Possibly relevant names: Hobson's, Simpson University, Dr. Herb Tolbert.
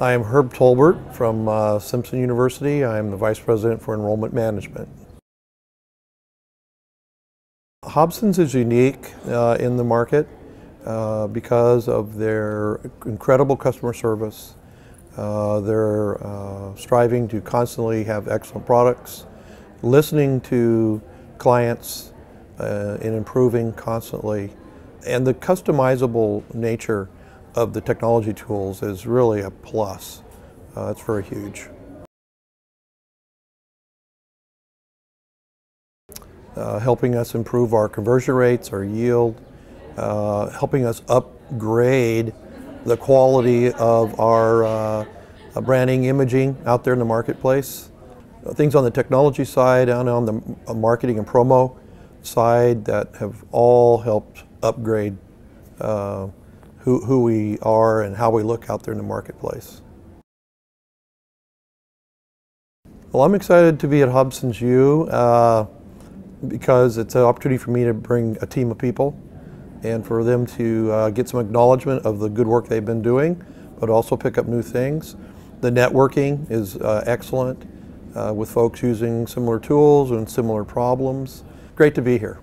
I am Herb Tolbert from Simpson University. I am the Vice President for Enrollment Management. Hobson's is unique in the market because of their incredible customer service. They're striving to constantly have excellent products, listening to clients and improving constantly. And the customizable nature of the technology tools is really a plus. It's very huge. Helping us improve our conversion rates, our yield, helping us upgrade the quality of our branding, imaging out there in the marketplace. Things on the technology side and on the marketing and promo side that have all helped upgrade who we are and how we look out there in the marketplace. Well, I'm excited to be at Hobson's U because it's an opportunity for me to bring a team of people and for them to get some acknowledgement of the good work they've been doing, but also pick up new things. The networking is excellent with folks using similar tools and similar problems. Great to be here.